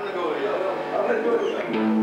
I'm going to go with you.